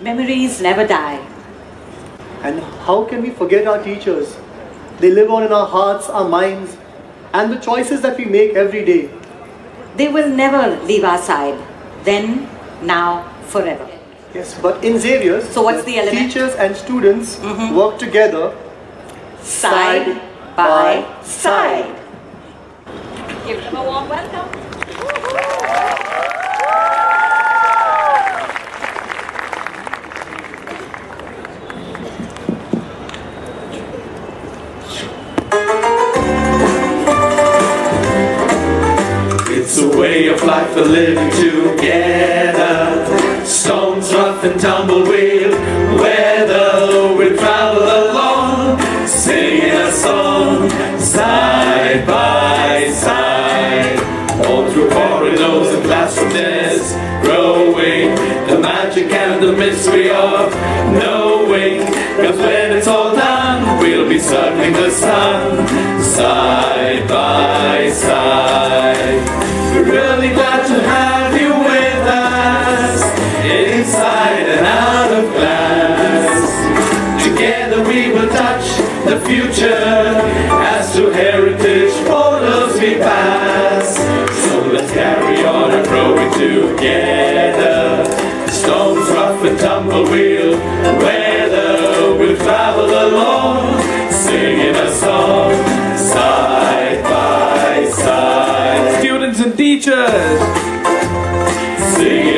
Memories never die. And how can we forget our teachers? They live on in our hearts, our minds, and the choices that we make every day. They will never leave our side, then, now, forever. Yes, but in Xavier's, so what's the element? Teachers and students work together side by side. Give them a warm welcome. It's a way of life for living together. Storms, rough and tumbleweed, weather, we travel along, singing a song side by side. All through corridors and classrooms, growing the magic and the mystery of knowing. Cause when it's all done, we'll be circling the sun side by side. Really glad to have you with us, inside and out of class. Together we will touch the future, as to heritage borders we pass. So let's carry on and growing together. Storms, rough and tumble, we'll weather. We'll travel along, singing a song side by side. Students and teachers, singing.